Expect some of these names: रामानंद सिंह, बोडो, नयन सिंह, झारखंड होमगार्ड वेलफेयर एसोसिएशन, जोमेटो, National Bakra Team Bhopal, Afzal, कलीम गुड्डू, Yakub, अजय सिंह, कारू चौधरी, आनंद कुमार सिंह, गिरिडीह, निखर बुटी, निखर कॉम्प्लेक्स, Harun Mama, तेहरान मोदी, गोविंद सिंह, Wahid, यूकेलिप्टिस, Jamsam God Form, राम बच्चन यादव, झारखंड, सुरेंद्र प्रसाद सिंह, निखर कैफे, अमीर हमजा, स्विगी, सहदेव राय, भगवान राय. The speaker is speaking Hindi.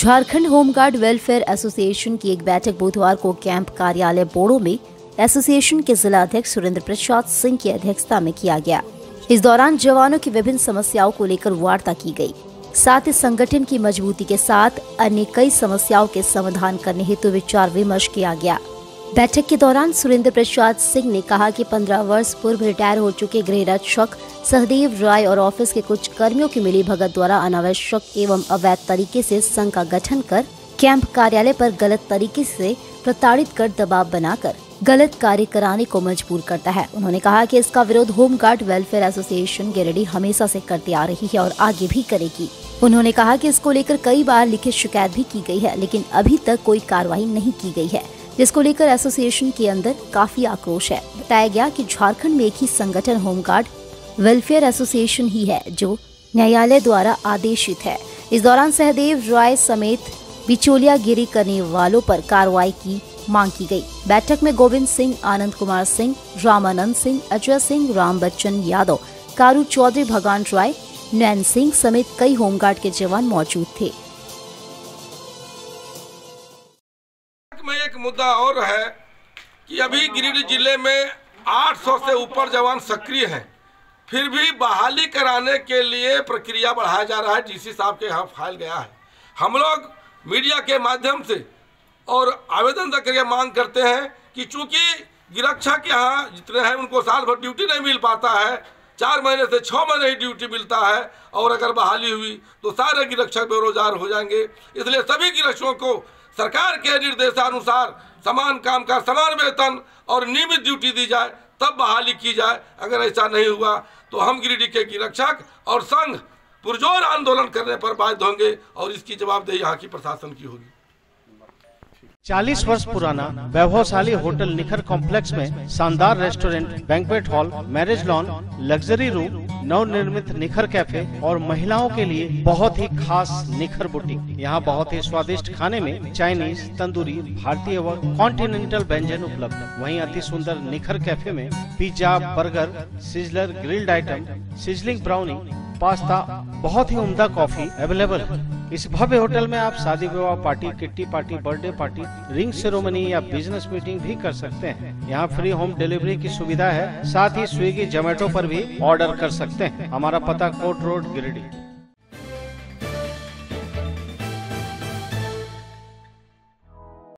झारखंड होमगार्ड वेलफेयर एसोसिएशन की एक बैठक बुधवार को कैंप कार्यालय बोडो में एसोसिएशन के जिला अध्यक्ष सुरेंद्र प्रसाद सिंह की अध्यक्षता में किया गया। इस दौरान जवानों की विभिन्न समस्याओं को लेकर वार्ता की गई, साथ ही संगठन की मजबूती के साथ अन्य कई समस्याओं के समाधान करने हेतु विचार विमर्श किया गया। बैठक के दौरान सुरेंद्र प्रसाद सिंह ने कहा कि 15 वर्ष पूर्व रिटायर हो चुके गृह रक्षक सहदेव राय और ऑफिस के कुछ कर्मियों की मिलीभगत द्वारा अनावश्यक एवं अवैध तरीके से संघ का गठन कर कैंप कार्यालय पर गलत तरीके से प्रताड़ित कर दबाव बनाकर गलत कार्य कराने को मजबूर करता है। उन्होंने कहा कि इसका विरोध होमगार्ड वेलफेयर एसोसिएशन गिरिडीह हमेशा से करती आ रही है और आगे भी करेगी। उन्होंने कहा कि इसको लेकर कई बार लिखित शिकायत भी की गई है, लेकिन अभी तक कोई कार्रवाई नहीं की गई है, जिसको लेकर एसोसिएशन के अंदर काफी आक्रोश है। बताया गया कि झारखंड में एक ही संगठन होमगार्ड वेलफेयर एसोसिएशन ही है जो न्यायालय द्वारा आदेशित है। इस दौरान सहदेव राय समेत बिचौलियागिरी करने वालों पर कार्रवाई की मांग की गई। बैठक में गोविंद सिंह, आनंद कुमार सिंह, रामानंद सिंह, अजय सिंह, राम बच्चन यादव, कारू चौधरी, भगवान राय, नयन सिंह समेत कई होमगार्ड के जवान मौजूद थे। में एक मुद्दा और है कि अभी गिरिडीह जिले में 800 से ऊपर जवान सक्रिय हैं, फिर भी बहाली कराने के लिए प्रक्रिया बढ़ाया जा रहा है। डीसी साहब के यहाँ फाइल गया है। हम लोग मीडिया के माध्यम से और आवेदन प्रक्रिया मांग करते हैं कि चूंकि गिरक्षक यहाँ जितने हैं उनको साल भर ड्यूटी नहीं मिल पाता है, 4 महीने से 6 महीने ही ड्यूटी मिलता है, और अगर बहाली हुई तो सारे गिरक्षक बेरोजगार हो जाएंगे। इसलिए सभी गिरक्षकों को सरकार के निर्देशानुसार समान काम का समान वेतन और नियमित ड्यूटी दी जाए, तब बहाली की जाए। अगर ऐसा नहीं हुआ तो हम गिरिडीह के गिरक्षक और संघ पुरजोर आंदोलन करने पर बाध्य होंगे और इसकी जवाबदेही यहाँ की प्रशासन की होगी। 40 वर्ष पुराना वैभवशाली होटल निखर कॉम्प्लेक्स में शानदार restaurant, banquet hall, marriage lawn, luxury room, नवनिर्मित निखर कैफे और महिलाओं के लिए बहुत ही खास निखर बुटी। यहाँ बहुत ही स्वादिष्ट खाने में चाइनीज, तंदूरी, भारतीय व कॉन्टिनेंटल व्यंजन उपलब्ध। वहीं अति सुंदर निखर कैफे में pizza, burger, sizzler, grilled item, sizzling brownie, pasta, बहुत ही उम्दा कॉफी अवेलेबल है। इस भव्य होटल में आप शादी विवाह party, kitty party, birthday party, ring ceremony या बिजनेस मीटिंग भी कर सकते हैं। यहाँ फ्री होम डिलीवरी की सुविधा है, साथ ही स्विगी, जोमेटो पर भी ऑर्डर कर सकते हैं। हमारा पता कोर्ट रोड गिरिडीह।